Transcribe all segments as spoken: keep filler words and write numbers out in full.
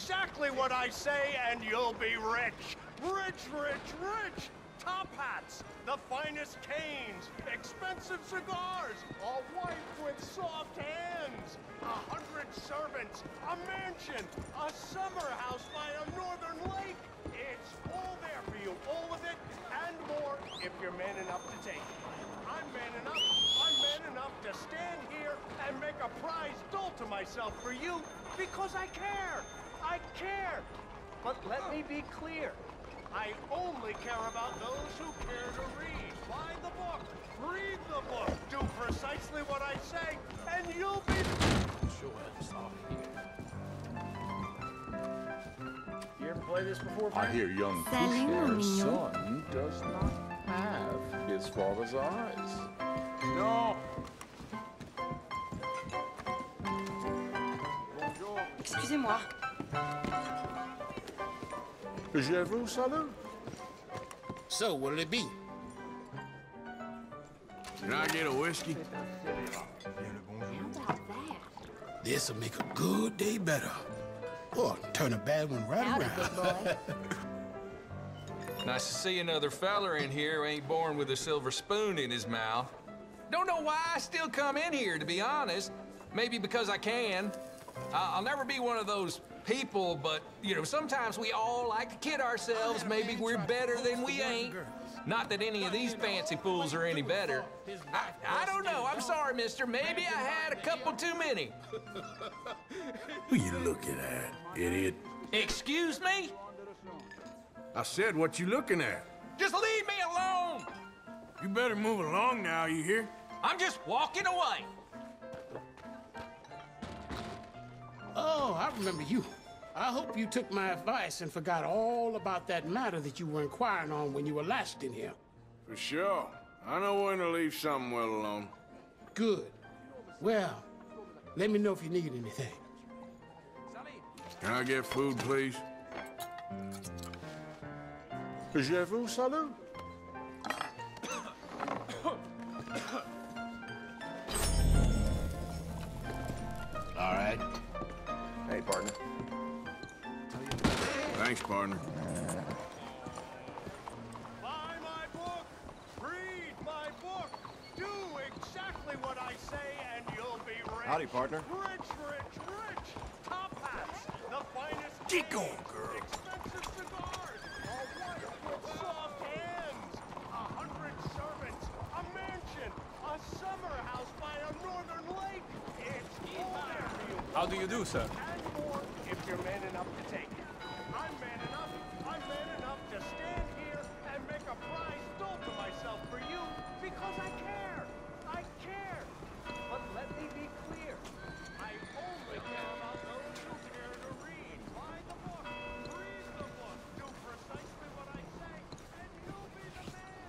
exactly what I say, and you'll be rich. Rich, rich, rich! Top hats, the finest canes, expensive cigars, all white with soft hands, a hundred servants, a mansion, a summer house by a northern lake. It's all there for you, all of it, and more, if you're man enough to take it. I'm man enough, I'm man enough to stand here and make a prize doll to myself for you, because I care, I care. But let me be clear. I only care about those who care to read. Buy the book, read the book, do precisely what I say, and you'll be... Sure, it's off here. You ever play this before, Frank? I hear young Kushner's son does not have his father's eyes. No! Excusez-moi. Je vous salue. So, what'll it be? Can I get a whiskey? This'll make a good day better. Or turn a bad one right Howdy, around. Nice to see another feller in here who ain't born with a silver spoon in his mouth. Don't know why I still come in here, to be honest. Maybe because I can. Uh, I'll never be one of those people, but, you know, sometimes we all like to kid ourselves. Maybe we're better than we ain't. Not that any of these fancy fools are any better. I, I don't know. I'm sorry, mister. Maybe I had a couple too many. Who you looking at, idiot? Excuse me? I said, what you looking at? Just leave me alone! You better move along now, you hear? I'm just walking away. Oh, I remember you. I hope you took my advice and forgot all about that matter that you were inquiring on when you were last in here. For sure. I know when to leave something well alone. Good. Well, let me know if you need anything. Can I get food, please? Je vous salue. All right. Hey, partner. Thanks, partner. Buy my book, read my book, do exactly what I say, and you'll be rich. Howdy, partner. Rich, rich, rich. Top hats, the finest. Get going, girl. Expensive cigars, all white with soft hands, a hundred servants, a mansion, a summer house by a northern lake. It's all there for you. How do you do, sir? You're man enough to take it. I'm man enough, I'm man enough to stand here and make a prize doll to myself for you, because I care, I care. But let me be clear, I only care about those who care to read. Buy the book, read the book, do precisely what I say, and you'll be the man.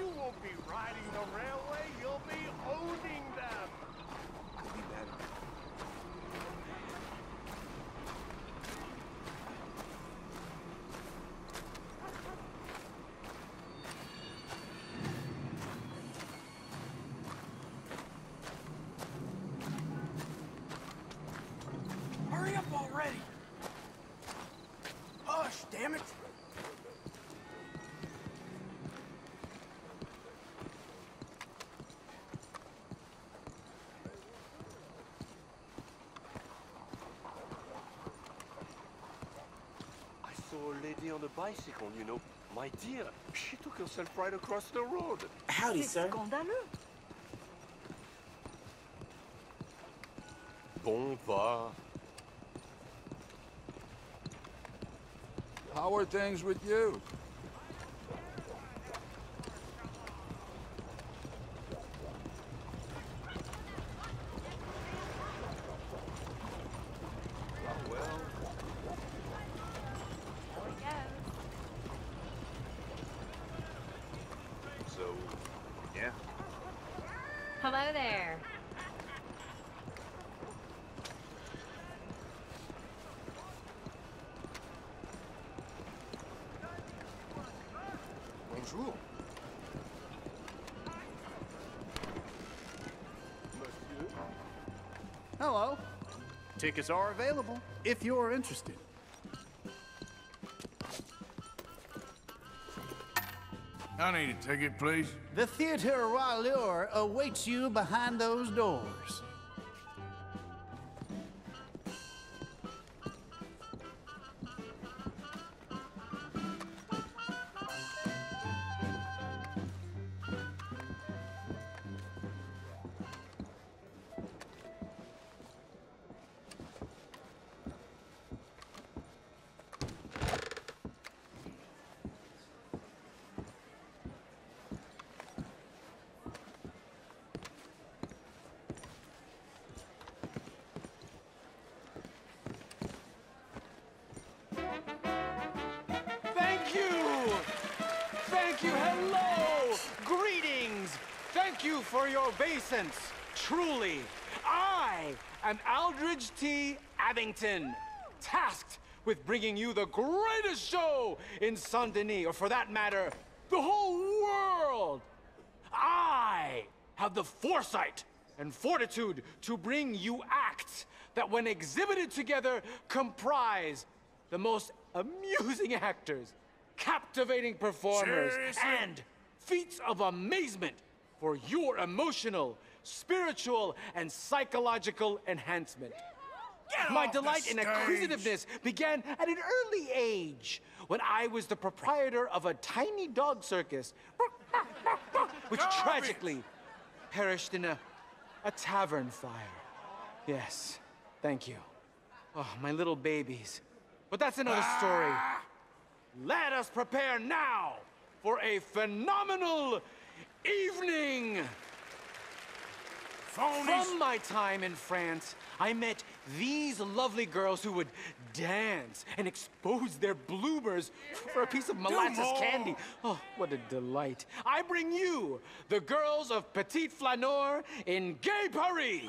Building railways, opening factories. You won't be riding the railway, you'll be owning them. Hurry up already! Hush, damn it! On the bicycle, you know, my dear, she took herself right across the road. Howdy, sir. Scandaleux. Bon va. How are things with you? Hello there. Bonjour. Monsieur. Hello. Tickets are available if you're interested. I need a ticket, please. The Theatre Royal awaits you behind those doors. Thank you for your obeisance, truly. I am Aldridge T. Abington, tasked with bringing you the greatest show in Saint-Denis, or for that matter, the whole world. I have the foresight and fortitude to bring you acts that, when exhibited together, comprise the most amusing actors, captivating performers, seriously? And feats of amazement for your emotional, spiritual, and psychological enhancement. My delight in acquisitiveness began at an early age when I was the proprietor of a tiny dog circus, which tragically perished in a, a tavern fire. Yes, thank you. Oh, my little babies. But that's another story. Let us prepare now for a phenomenal evening! Phonies. From my time in France, I met these lovely girls who would dance and expose their bloomers for a piece of molasses candy. Oh, what a delight. I bring you the girls of Petite Flanor in Gay Paris.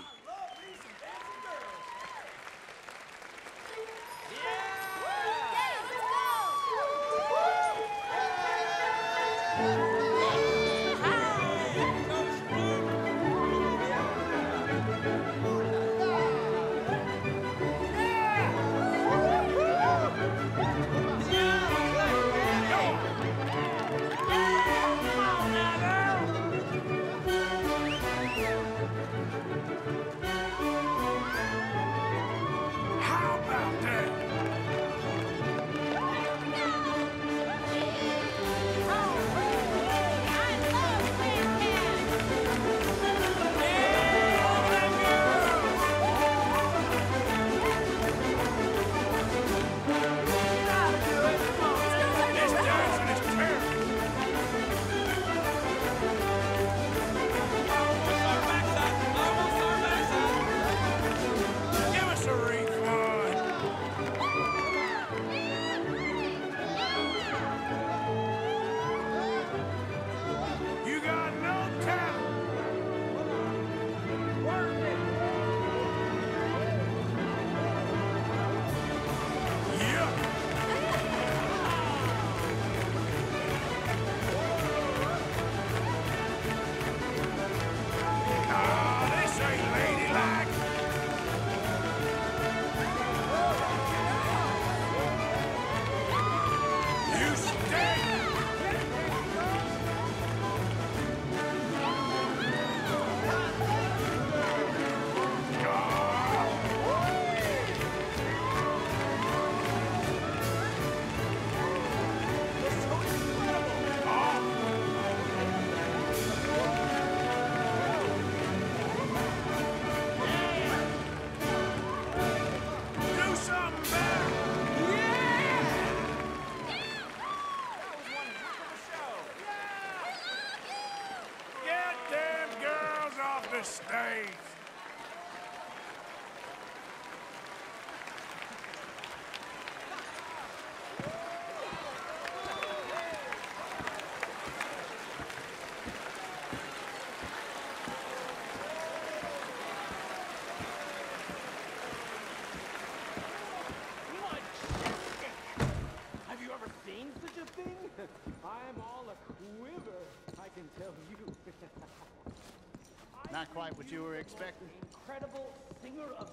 Not quite what you were expecting. Incredible singer of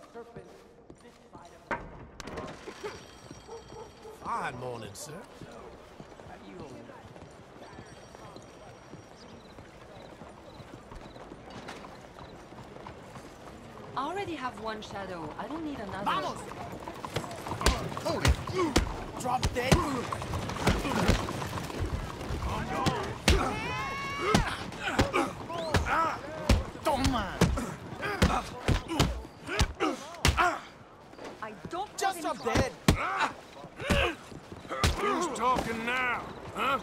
fine morning, sir. I already have one shadow. I don't need another. Vamos! Holy! Drop dead! Toma! I don't. Just drop dead! Who's talking now, huh?